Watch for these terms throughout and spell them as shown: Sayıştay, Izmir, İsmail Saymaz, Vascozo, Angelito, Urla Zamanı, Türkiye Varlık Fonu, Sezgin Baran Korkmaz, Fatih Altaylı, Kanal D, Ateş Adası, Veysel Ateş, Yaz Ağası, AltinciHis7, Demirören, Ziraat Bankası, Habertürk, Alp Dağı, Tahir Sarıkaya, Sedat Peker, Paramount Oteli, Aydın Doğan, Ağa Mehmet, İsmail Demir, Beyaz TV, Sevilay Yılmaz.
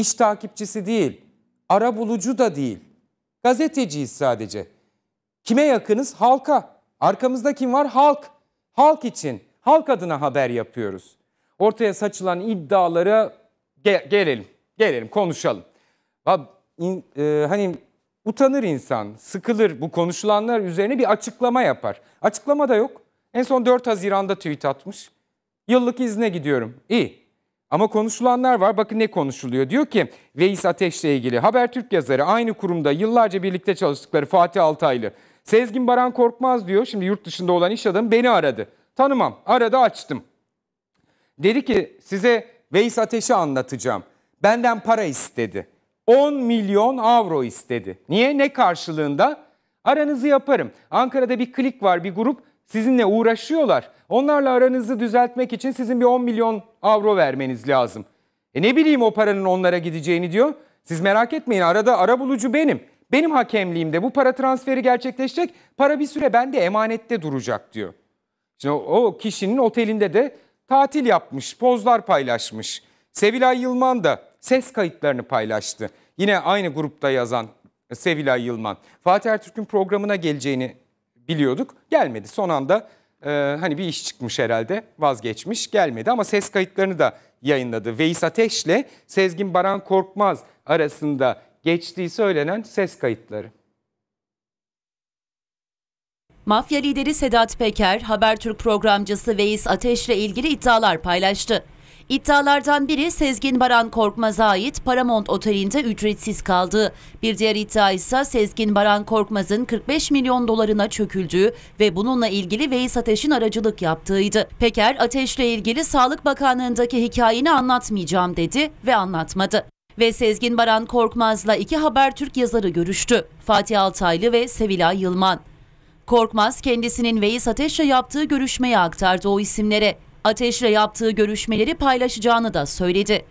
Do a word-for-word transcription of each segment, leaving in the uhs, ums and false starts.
iş takipçisi değil, arabulucu da değil. Gazeteciyiz sadece. Kime yakınız? Halka. Arkamızda kim var? Halk. Halk için, halk adına haber yapıyoruz. Ortaya saçılan iddialara ge gelelim, gelelim, konuşalım. Abi, in, e, hani utanır insan, sıkılır bu konuşulanlar üzerine bir açıklama yapar. Açıklama da yok. En son dört Haziran'da tweet atmış. Yıllık izne gidiyorum. İyi. Ama konuşulanlar var. Bakın ne konuşuluyor. Diyor ki Veysel Ateş'le ilgili Habertürk yazarı, aynı kurumda yıllarca birlikte çalıştıkları Fatih Altaylı. Sezgin Baran Korkmaz diyor. Şimdi yurt dışında olan iş adamı beni aradı. Tanımam. Aradı, açtım. Dedi ki size Veysel Ateş'i anlatacağım. Benden para istedi. on milyon avro istedi. Niye? Ne karşılığında? Aranızı yaparım. Ankara'da bir klik var, bir grup. Sizinle uğraşıyorlar. Onlarla aranızı düzeltmek için sizin bir on milyon avro vermeniz lazım. E ne bileyim o paranın onlara gideceğini diyor. Siz merak etmeyin, arada arabulucu benim. Benim hakemliğimde bu para transferi gerçekleşecek. Para bir süre bende emanette duracak diyor. Şimdi o kişinin otelinde de tatil yapmış, pozlar paylaşmış. Sevilay Yılmaz da ses kayıtlarını paylaştı. Yine aynı grupta yazan Sevilay Yılmaz. Fatih Altaylı'nın programına geleceğini biliyorduk. Gelmedi. Son anda e, hani bir iş çıkmış herhalde. Vazgeçmiş. Gelmedi ama ses kayıtlarını da yayınladı. Veysel Ateş'le Sezgin Baran Korkmaz arasında geçtiği söylenen ses kayıtları. Mafya lideri Sedat Peker, Habertürk programcısı Veysel Ateş'le ilgili iddialar paylaştı. İddialardan biri Sezgin Baran Korkmaz'a ait Paramount Oteli'nde ücretsiz kaldığı, bir diğer iddia ise Sezgin Baran Korkmaz'ın kırk beş milyon dolarına çöküldüğü ve bununla ilgili Veysel Ateş'in aracılık yaptığıydı. Peker, Ateş'le ilgili Sağlık Bakanlığı'ndaki hikayeni anlatmayacağım dedi ve anlatmadı. Ve Sezgin Baran Korkmaz'la iki Habertürk yazarı görüştü, Fatih Altaylı ve Sevilay Yılmaz. Korkmaz kendisinin Veysel Ateş'le yaptığı görüşmeyi aktardı o isimlere. Ateş'le yaptığı görüşmeleri paylaşacağını da söyledi.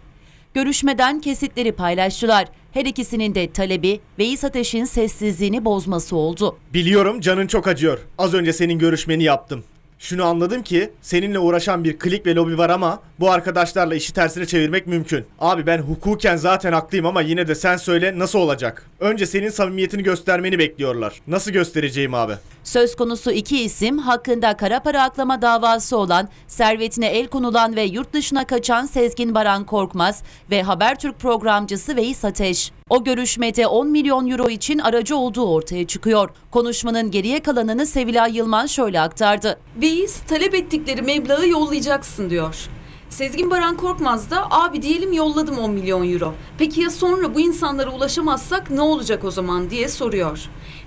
Görüşmeden kesitleri paylaştılar. Her ikisinin de talebi Veysel Ateş'in sessizliğini bozması oldu. Biliyorum canın çok acıyor. Az önce senin görüşmeni yaptım. Şunu anladım ki seninle uğraşan bir klik ve lobi var ama bu arkadaşlarla işi tersine çevirmek mümkün. Abi ben hukuken zaten haklıyım ama yine de sen söyle, nasıl olacak? Önce senin samimiyetini göstermeni bekliyorlar. Nasıl göstereceğim abi? Söz konusu iki isim hakkında kara para aklama davası olan, servetine el konulan ve yurt dışına kaçan Sezgin Baran Korkmaz ve Habertürk programcısı Veysel Ateş. O görüşmede on milyon euro için aracı olduğu ortaya çıkıyor. Konuşmanın geriye kalanını Sevilay Yılmaz şöyle aktardı. Veys talep ettikleri meblağı yollayacaksın diyor. Sezgin Baran Korkmaz da abi diyelim yolladım on milyon euro. Peki ya sonra bu insanlara ulaşamazsak ne olacak o zaman diye soruyor.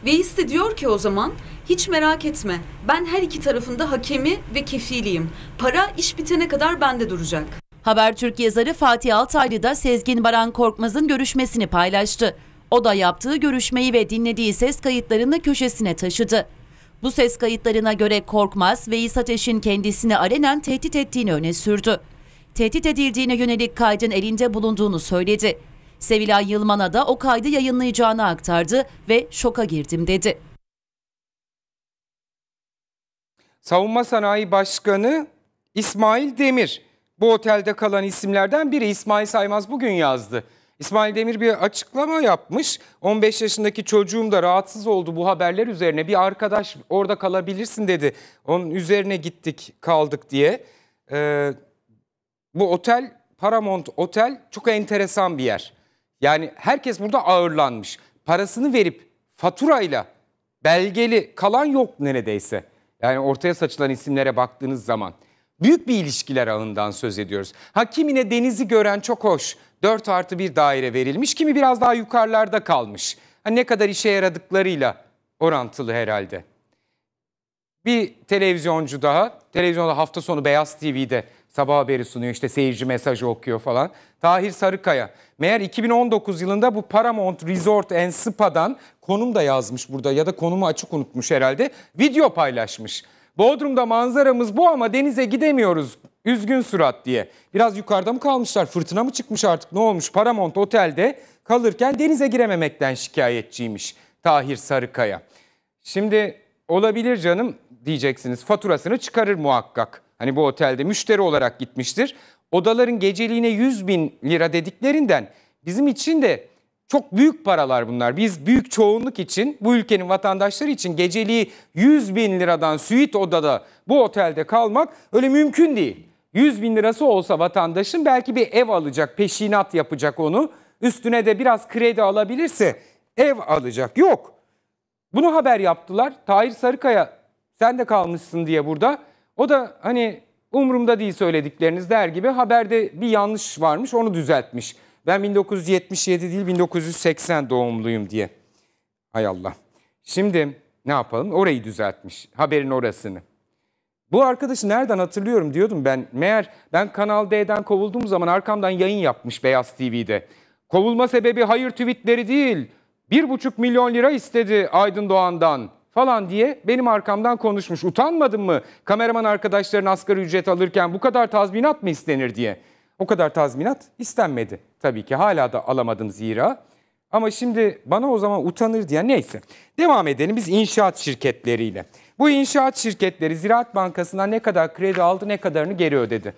Veys de diyor ki o zaman hiç merak etme, ben her iki tarafında hakemi ve kefiliyim. Para iş bitene kadar bende duracak. Habertürk yazarı Fatih Altaylı da Sezgin Baran Korkmaz'ın görüşmesini paylaştı. O da yaptığı görüşmeyi ve dinlediği ses kayıtlarını köşesine taşıdı. Bu ses kayıtlarına göre Korkmaz, Veysel Ateş'in kendisini alenen tehdit ettiğini öne sürdü. Tehdit edildiğine yönelik kaydın elinde bulunduğunu söyledi. Sevilay Yılmaz'a da o kaydı yayınlayacağını aktardı ve şoka girdim dedi. Savunma Sanayi Başkanı İsmail Demir. Bu otelde kalan isimlerden biri İsmail Saymaz, bugün yazdı. İsmail Demir bir açıklama yapmış. on beş yaşındaki çocuğum da rahatsız oldu bu haberler üzerine. Bir arkadaş orada kalabilirsin dedi. Onun üzerine gittik, kaldık diye. Ee, bu otel, Paramount Otel, çok enteresan bir yer. Yani herkes burada ağırlanmış. Parasını verip faturayla belgeli kalan yok neredeyse. Yani ortaya saçılan isimlere baktığınız zaman. Büyük bir ilişkiler ağından söz ediyoruz. Ha, kimine denizi gören çok hoş, dört artı bir daire verilmiş, kimi biraz daha yukarılarda kalmış. Ha, ne kadar işe yaradıklarıyla orantılı herhalde. Bir televizyoncu daha, televizyonda hafta sonu Beyaz T V'de sabah haberi sunuyor, işte seyirci mesajı okuyor falan. Tahir Sarıkaya, meğer iki bin on dokuz yılında bu Paramount Resort and Spa'dan, konum da yazmış burada ya da konumu açık unutmuş herhalde, video paylaşmış. Bodrum'da manzaramız bu ama denize gidemiyoruz, üzgün surat diye. Biraz yukarıda mı kalmışlar, fırtına mı çıkmış artık, ne olmuş? Paramount Otel'de kalırken denize girememekten şikayetçiymiş Tahir Sarıkaya. Şimdi olabilir canım diyeceksiniz, faturasını çıkarır muhakkak. Hani bu otelde müşteri olarak gitmiştir. Odaların geceliğine yüz bin lira dediklerinden bizim için de çok büyük paralar bunlar. Biz büyük çoğunluk için, bu ülkenin vatandaşları için geceliği yüz bin liradan süit odada bu otelde kalmak öyle mümkün değil. yüz bin lirası olsa vatandaşın belki bir ev alacak, peşinat yapacak onu. Üstüne de biraz kredi alabilirse ev alacak. Yok. Bunu haber yaptılar. Tahir Sarıkaya, sen de kalmışsın diye burada. O da hani umurumda değil söyledikleriniz der gibi haberde bir yanlış varmış, onu düzeltmiş. Ben bin dokuz yüz yetmiş yedi değil bin dokuz yüz seksen doğumluyum diye. Hay Allah. Şimdi ne yapalım? Orayı düzeltmiş. Haberin orasını. Bu arkadaşı nereden hatırlıyorum diyordum ben. Meğer ben Kanal D'den kovulduğum zaman arkamdan yayın yapmış Beyaz T V'de. Kovulma sebebi hayır tweetleri değil. Bir buçuk milyon lira istedi Aydın Doğan'dan falan diye benim arkamdan konuşmuş. Utanmadın mı? Kameraman arkadaşların asgari ücret alırken bu kadar tazminat mı istenir diye. O kadar tazminat istenmedi. Tabii ki hala da alamadım zira. Ama şimdi bana o zaman utanır diye neyse. Devam edelim biz inşaat şirketleriyle. Bu inşaat şirketleri Ziraat Bankası'ndan ne kadar kredi aldı, ne kadarını geri ödedi.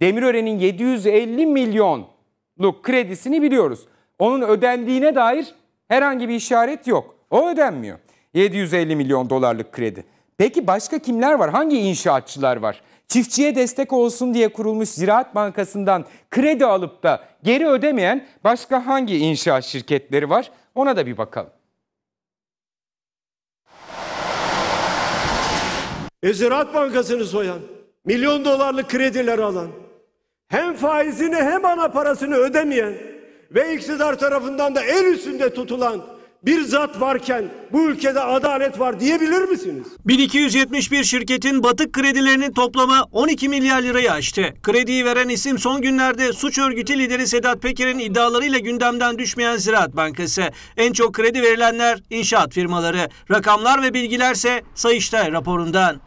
Demirören'in yedi yüz elli milyonluk kredisini biliyoruz. Onun ödendiğine dair herhangi bir işaret yok. O ödenmiyor. yedi yüz elli milyon dolarlık kredi. Peki başka kimler var? Hangi inşaatçılar var? Çiftçiye destek olsun diye kurulmuş Ziraat Bankası'ndan kredi alıp da geri ödemeyen başka hangi inşaat şirketleri var? Ona da bir bakalım. E Ziraat Bankası'nı soyan, milyon dolarlık krediler alan, hem faizini hem ana parasını ödemeyen ve iktidar tarafından da el üstünde tutulan bir zat varken bu ülkede adalet var diyebilir misiniz? bin iki yüz yetmiş bir şirketin batık kredilerinin toplamı on iki milyar lirayı aştı. Krediyi veren isim son günlerde suç örgütü lideri Sedat Peker'in iddialarıyla gündemden düşmeyen Ziraat Bankası. En çok kredi verilenler inşaat firmaları. Rakamlar ve bilgilerse Sayıştay raporundan.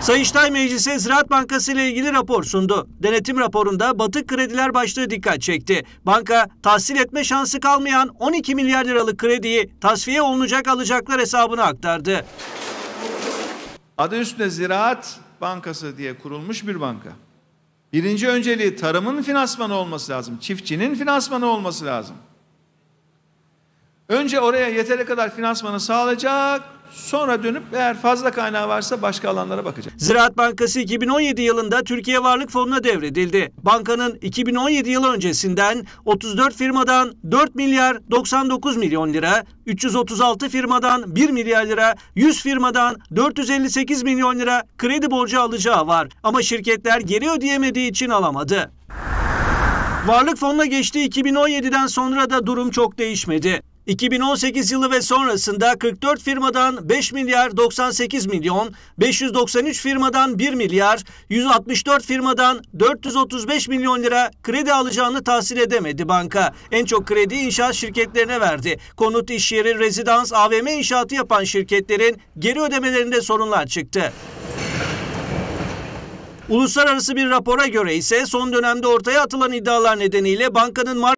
Sayıştay Meclisi Ziraat Bankası ile ilgili rapor sundu. Denetim raporunda batık krediler başlığı dikkat çekti. Banka tahsil etme şansı kalmayan on iki milyar liralık krediyi tasfiye olunacak alacaklar hesabına aktardı. Adı üstünde Ziraat Bankası diye kurulmuş bir banka. Birinci önceliği tarımın finansmanı olması lazım. Çiftçinin finansmanı olması lazım. Önce oraya yeteri kadar finansmanı sağlayacak, sonra dönüp eğer fazla kaynağı varsa başka alanlara bakacak. Ziraat Bankası iki bin on yedi yılında Türkiye Varlık Fonu'na devredildi. Bankanın iki bin on yedi yılı öncesinden otuz dört firmadan dört milyar doksan dokuz milyon lira, üç yüz otuz altı firmadan bir milyar lira, yüz firmadan dört yüz elli sekiz milyon lira kredi borcu alacağı var. Ama şirketler geri ödeyemediği için alamadı. Varlık Fonu'na geçtiği iki bin on yediden sonra da durum çok değişmedi. iki bin on sekiz yılı ve sonrasında kırk dört firmadan beş milyar doksan sekiz milyon, beş yüz doksan üç firmadan bir milyar, yüz altmış dört firmadan dört yüz otuz beş milyon lira kredi alacağını tahsil edemedi banka. En çok kredi inşaat şirketlerine verdi. Konut, iş yeri, rezidans, A V M inşaatı yapan şirketlerin geri ödemelerinde sorunlar çıktı. Uluslararası bir rapora göre ise son dönemde ortaya atılan iddialar nedeniyle bankanın marka